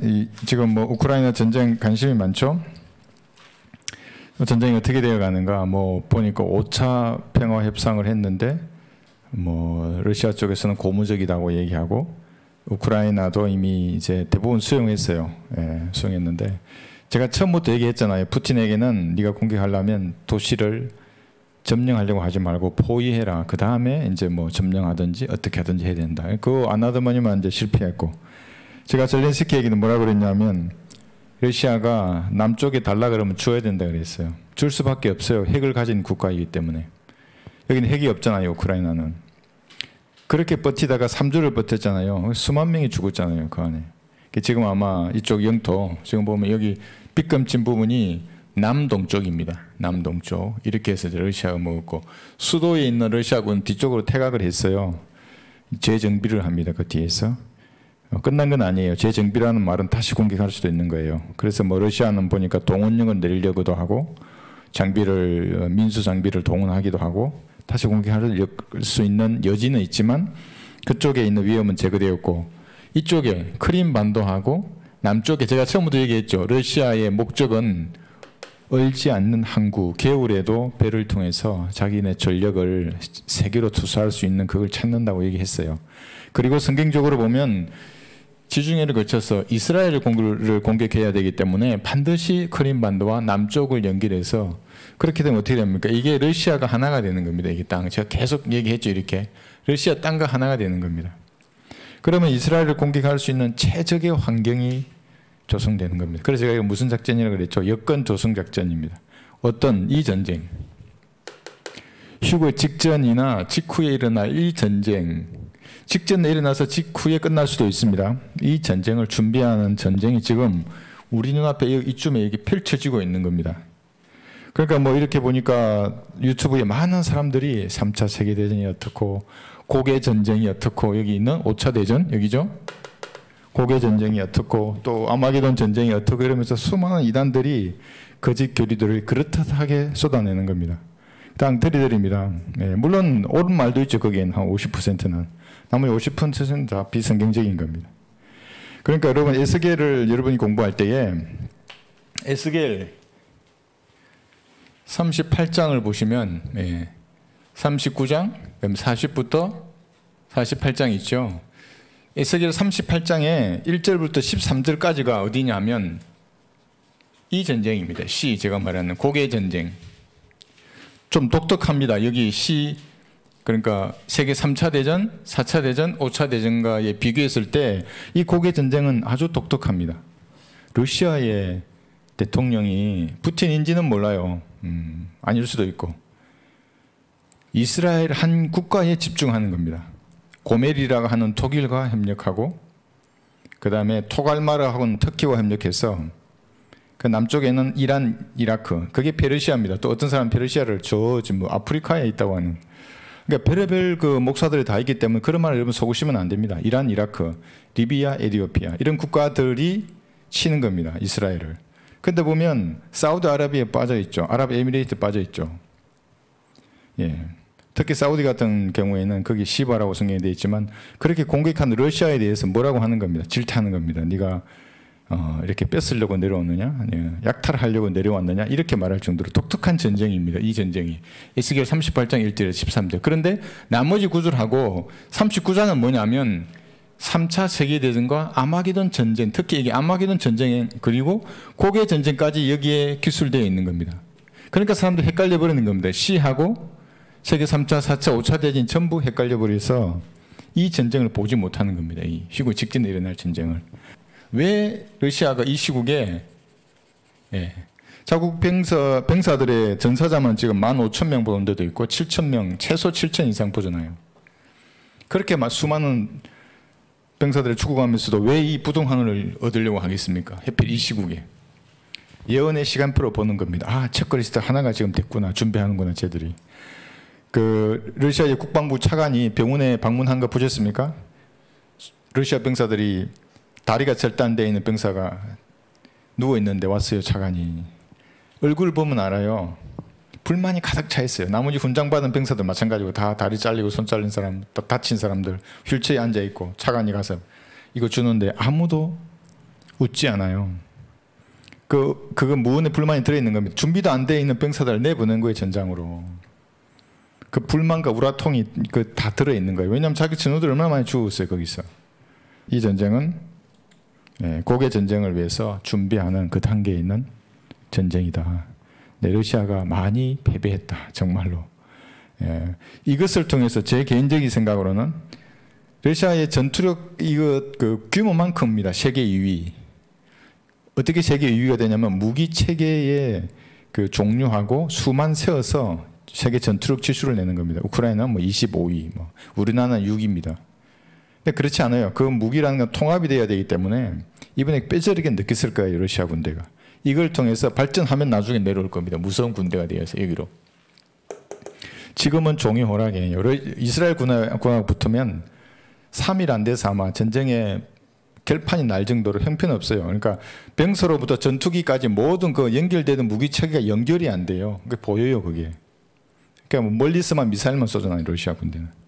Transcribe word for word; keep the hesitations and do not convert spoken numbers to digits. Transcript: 이, 지금 뭐 우크라이나 전쟁 관심이 많죠. 전쟁이 어떻게 되어가는가, 뭐 보니까 오 차 평화 협상을 했는데 뭐 러시아 쪽에서는 고무적이라고 얘기하고 우크라이나도 이미 이제 대부분 수용했어요. 예, 수용했는데 제가 처음부터 얘기했잖아요. 푸틴에게는 네가 공격하려면 도시를 점령하려고 하지 말고 포위해라. 그 다음에 이제 뭐 점령하든지 어떻게 하든지 해야 된다. 그거 안 하더만이면 이제 실패했고, 제가 젤렌스키 얘기는 뭐라 그랬냐면 러시아가 남쪽에 달라 그러면 줘야 된다 그랬어요. 줄 수밖에 없어요. 핵을 가진 국가이기 때문에. 여기는 핵이 없잖아요, 우크라이나는. 그렇게 버티다가 삼 주를 버텼잖아요. 수만 명이 죽었잖아요, 그 안에. 지금 아마 이쪽 영토, 지금 보면 여기 빗금친 부분이 남동쪽입니다. 남동쪽. 이렇게 해서 러시아가 먹었고, 수도에 있는 러시아군 뒤쪽으로 퇴각을 했어요. 재정비를 합니다, 그 뒤에서. 끝난 건 아니에요. 재정비라는 말은 다시 공격할 수도 있는 거예요. 그래서 뭐 러시아는 보니까 동원령을 내리려고도 하고, 장비를, 민수 장비를 동원하기도 하고, 다시 공격할 수 있는 여지는 있지만 그쪽에 있는 위험은 제거되었고, 이쪽에 크림반도하고 남쪽에 제가 처음부터 얘기했죠. 러시아의 목적은 얼지 않는 항구, 개울에도 배를 통해서 자기네 전력을 세계로 투사할 수 있는 그걸 찾는다고 얘기했어요. 그리고 성경적으로 보면 지중해를 거쳐서 이스라엘을 공격해야 되기 때문에 반드시 크림반도와 남쪽을 연결해서, 그렇게 되면 어떻게 됩니까? 이게 러시아가 하나가 되는 겁니다. 이게 땅. 제가 계속 얘기했죠. 이렇게. 러시아 땅과 하나가 되는 겁니다. 그러면 이스라엘을 공격할 수 있는 최적의 환경이 조성되는 겁니다. 그래서 제가 이거 무슨 작전이라고 그랬죠? 여건 조성 작전입니다. 어떤 이 전쟁. 휴거 직전이나 직후에 일어날 이 전쟁. 직전에 일어나서 직후에 끝날 수도 있습니다. 이 전쟁을 준비하는 전쟁이 지금 우리 눈앞에 이쯤에 이게 펼쳐지고 있는 겁니다. 그러니까 뭐 이렇게 보니까 유튜브에 많은 사람들이 삼 차 세계대전이 어떻고, 고개전쟁이 어떻고, 여기 있는 오 차 대전, 여기죠? 고개전쟁이 어떻고, 또 아마겟돈 전쟁이 어떻고, 이러면서 수많은 이단들이 거짓 교리들을 그릇하게 쏟아내는 겁니다. 땅 들이들입니다. 네, 물론 옳은 말도 있죠. 거기엔 한 오십 퍼센트는. 나머지 오십 퍼센트는 다 비성경적인 겁니다. 그러니까 여러분, 에스겔을 여러분이 공부할 때에 에스겔 삼십팔 장을 보시면, 예, 삼십구 장, 사십부터 사십팔 장 있죠. 에스겔 삼십팔 장에 일 절부터 십삼 절까지가 어디냐면 이 전쟁입니다. 시, 제가 말하는 고개 전쟁. 좀 독특합니다. 여기 시, 그러니까 세계 삼 차 대전, 사 차 대전, 오 차 대전과에 비교했을 때 이 고개 전쟁은 아주 독특합니다. 러시아의 대통령이 푸틴인지는 몰라요. 음, 아닐 수도 있고. 이스라엘 한 국가에 집중하는 겁니다. 고메르라고 하는 독일과 협력하고, 그 다음에 토갈마라고는 터키와 협력해서, 그 남쪽에는 이란, 이라크, 그게 페르시아입니다. 또 어떤 사람은 페르시아를 저 지금 뭐 아프리카에 있다고 하는. 그러니까 별의별 그 목사들이 다 있기 때문에 그런 말을 여러분 속으시면 안 됩니다. 이란, 이라크, 리비아, 에티오피아 이런 국가들이 치는 겁니다, 이스라엘을. 근데 보면 사우디아라비아에 빠져 있죠. 아랍에미레이트 빠져 있죠. 예. 특히 사우디 같은 경우에는 거기 시바라고 성경에 되어 있지만, 그렇게 공격한 러시아에 대해서 뭐라고 하는 겁니다. 질타하는 겁니다. 네가 어, 이렇게 뺏으려고 내려오느냐, 예, 약탈하려고 내려왔느냐, 이렇게 말할 정도로 독특한 전쟁입니다, 이 전쟁이. 에스겔 삼십팔 장 일 절에서 십삼 절. 그런데 나머지 구절하고 삼십구 장은 뭐냐면 삼 차 세계대전과 아마겟돈 전쟁, 특히 이게 아마겟돈 전쟁, 그리고 고개 전쟁까지 여기에 기술되어 있는 겁니다. 그러니까 사람들이 헷갈려버리는 겁니다. 시하고 세계 삼 차, 사 차, 오 차 대전 전부 헷갈려버려서 이 전쟁을 보지 못하는 겁니다. 이 휴거 직전에 일어날 전쟁을. 왜 러시아가 이 시국에, 예, 자국 병사, 병사들의 전사자만 지금 만 오천 명 보는 데도 있고 칠천 명, 최소 칠천 이상 보잖아요. 그렇게 막 수많은 병사들을 죽어가면서도 왜 이 부동항을 얻으려고 하겠습니까? 하필 이 시국에. 예언의 시간표로 보는 겁니다. 아, 체크리스트 하나가 지금 됐구나. 준비하는구나, 쟤들이. 그 러시아의 국방부 차관이 병원에 방문한 거 보셨습니까? 러시아 병사들이 다리가 절단되어 있는 병사가 누워있는데 왔어요, 차관이. 얼굴 보면 알아요. 불만이 가득 차 있어요. 나머지 훈장받은 병사들 마찬가지고 다 다리 잘리고 손 잘린 사람, 다 다친 사람들 휠체어에 앉아있고 차관이 가서 이거 주는데 아무도 웃지 않아요. 그, 그건 무언의 불만이 들어있는 겁니다. 준비도 안 돼 있는 병사들 내보낸 거예요, 전장으로. 그 불만과 우라통이 그 다 들어있는 거예요. 왜냐하면 자기 전우들 얼마나 많이 죽었어요, 거기서. 이 전쟁은 예, 고개 전쟁을 위해서 준비하는 그 단계에 있는 전쟁이다. 네, 러시아가 많이 패배했다, 정말로. 예, 이것을 통해서 제 개인적인 생각으로는 러시아의 전투력 이거 그 규모만큼입니다. 세계 이 위. 어떻게 세계 이 위가 되냐면 무기 체계의 그 종류하고 수만 세어서 세계 전투력 지수를 내는 겁니다. 우크라이나는 뭐 이십오 위, 뭐 우리나라는 육 위입니다. 근데 그렇지 않아요. 그 무기라는 건 통합이 돼야 되기 때문에 이번에 뼈저리게 느꼈을 거예요, 러시아 군대가. 이걸 통해서 발전하면 나중에 내려올 겁니다. 무서운 군대가 되어서 여기로. 지금은 종이 호락이에요. 이스라엘 군하고 붙으면 삼 일 안 돼서 아마 전쟁의 결판이 날 정도로 형편없어요. 그러니까 병서로부터 전투기까지 모든 그 연결되는 무기체계가 연결이 안 돼요. 그게 보여요, 그게. 그러니까 멀리서만 미사일만 쏘잖아요, 러시아 군대는.